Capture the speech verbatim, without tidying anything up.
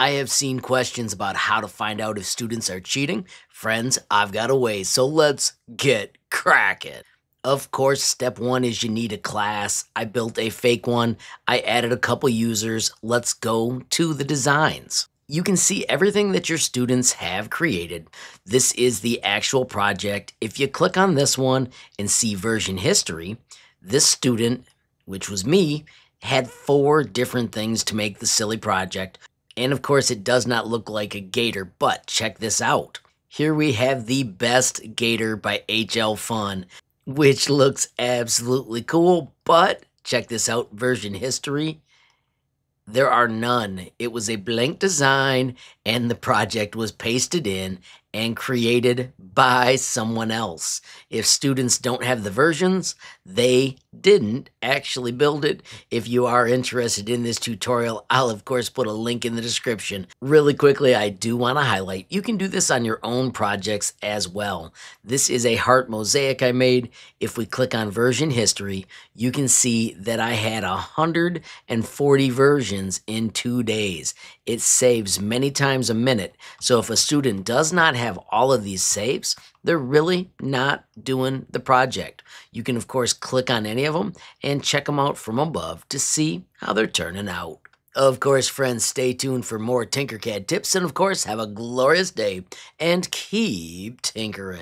I have seen questions about how to find out if students are cheating. Friends, I've got a way, so let's get cracking. Of course, step one is you need a class. I built a fake one. I added a couple users. Let's go to the designs. You can see everything that your students have created. This is the actual project. If you click on this one and see version history, this student, which was me, had four different things to make the silly project. And of course, it does not look like a gator, but check this out. Here we have the best gator by H L Fun, which looks absolutely cool, but check this out, version history. There are none. It was a blank design and the project was pasted in and created by someone else. If students don't have the versions, they didn't actually build it. If you are interested in this tutorial, I'll of course put a link in the description. Really quickly, I do want to highlight, you can do this on your own projects as well. This is a heart mosaic I made. If we click on version history, you can see that I had one hundred forty versions in two days. It saves many times a minute. So if a student does not have all of these saves, they're really not doing the project. You can, of course, click on any of them and check them out from above to see how they're turning out. Of course, friends, stay tuned for more Tinkercad tips, and of course, have a glorious day and keep tinkering.